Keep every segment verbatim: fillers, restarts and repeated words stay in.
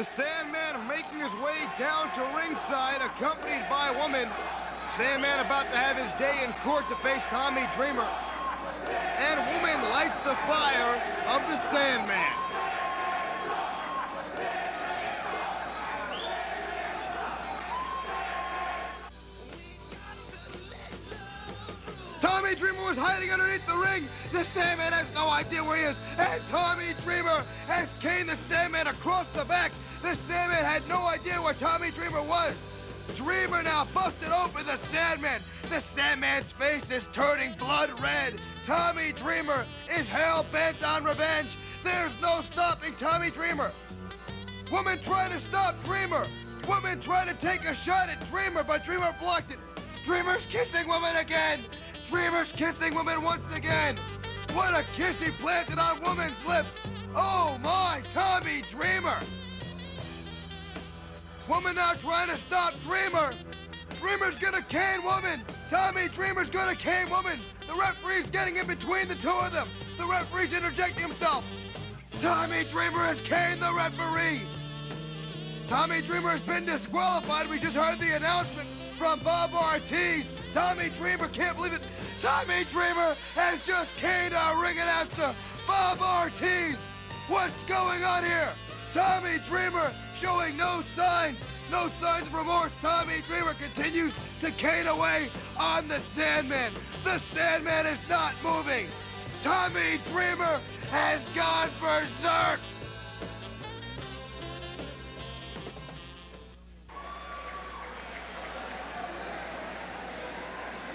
The Sandman making his way down to ringside, accompanied by a woman. Sandman about to have his day in court to face Tommy Dreamer. And woman lights the fire of the Sandman. Tommy Dreamer was hiding underneath the ring. The Sandman has no idea where he is. And Tommy Dreamer has caned the Sandman across the back. The Sandman had no idea where Tommy Dreamer was. Dreamer now busted open the Sandman. The Sandman's face is turning blood red. Tommy Dreamer is hell-bent on revenge. There's no stopping Tommy Dreamer. Woman trying to stop Dreamer. Woman trying to take a shot at Dreamer, but Dreamer blocked it. Dreamer's kissing woman again. Dreamer's kissing woman once again. What a kiss he planted on woman's lips. Oh my, Tommy Dreamer. Woman now trying to stop Dreamer. Dreamer's gonna cane woman. Tommy Dreamer's gonna cane woman. The referee's getting in between the two of them. The referee's interjecting himself. Tommy Dreamer has caned the referee. Tommy Dreamer has been disqualified. We just heard the announcement from Bob Ortiz. Tommy Dreamer, can't believe it. Tommy Dreamer has just caned our ring announcer, Bob Ortiz. What's going on here? Tommy Dreamer showing no signs, no signs of remorse. Tommy Dreamer continues to cane away on the Sandman. The Sandman is not moving. Tommy Dreamer has gone berserk.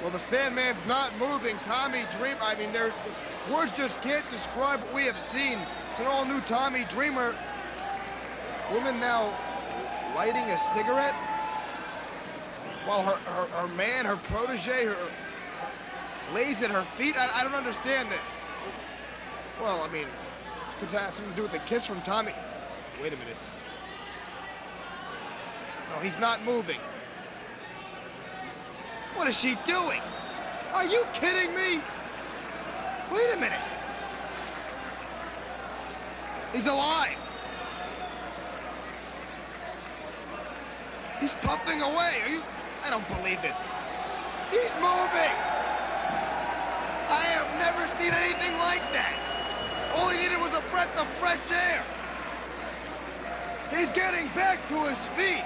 Well, the Sandman's not moving. Tommy Dreamer, I mean, there, words just can't describe what we have seen. It's an all-new Tommy Dreamer. Woman now lighting a cigarette while her, her, her man, her protege, her, lays at her feet. I, I don't understand this. Well, I mean, this could have something to do with the kiss from Tommy. Wait a minute. No, he's not moving. What is she doing? Are you kidding me? Wait a minute. He's alive. He's puffing away. Are you? I don't believe this. He's moving. I have never seen anything like that. All he needed was a breath of fresh air. He's getting back to his feet.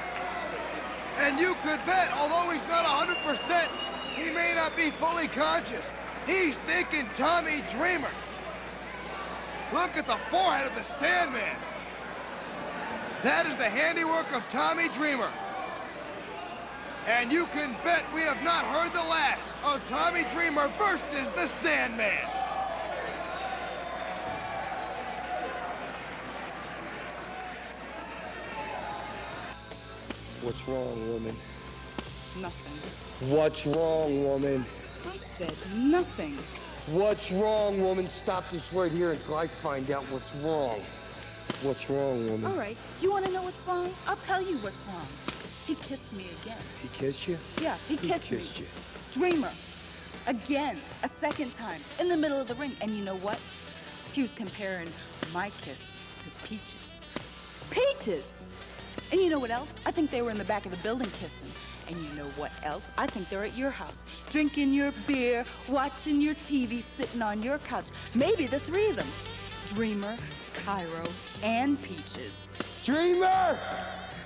And you could bet, although he's not one hundred percent, he may not be fully conscious. He's thinking Tommy Dreamer. Look at the forehead of the Sandman. That is the handiwork of Tommy Dreamer. And you can bet we have not heard the last of Tommy Dreamer versus the Sandman. What's wrong, woman? Nothing. What's wrong, woman? I said nothing. What's wrong, woman? Stop this right here until I find out what's wrong. What's wrong, woman? All right. You want to know what's wrong? I'll tell you what's wrong. He kissed me again. He kissed you? Yeah, he kissed me. He kissed you. Dreamer. Again. A second time. In the middle of the ring. And you know what? He was comparing my kiss to Peaches. Peaches! And you know what else? I think they were in the back of the building kissing. And you know what else? I think they're at your house, drinking your beer, watching your T V, sitting on your couch. Maybe the three of them. Dreamer, Cairo, and Peaches. Dreamer!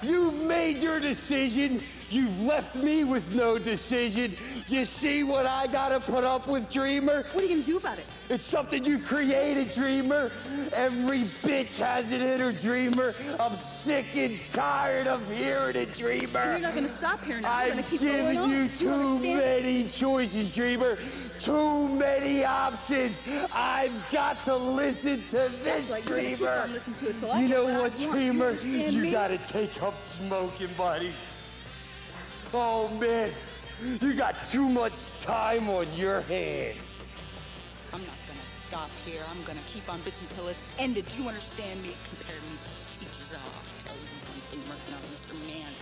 You've made your decision. You've left me with no decision. You see what I gotta put up with, Dreamer? What are you gonna do about it? It's something you created, Dreamer. Every bitch has it in her, Dreamer. I'm sick and tired of hearing it, Dreamer. And you're not gonna stop hearing it. You're gonna keep going on. I've given you too many choices, Dreamer. Too many options. I've got to listen to this, right, Dreamer. To it, so you know what, Dreamer? You, you gotta take up smoking, buddy. Oh, man, you got too much time on your hands. I'm not gonna stop here. I'm gonna keep on bitching till it's ended. Do you understand me? Compare me to Peaches. Oh, I'll tell you one thing, working on Mister Man.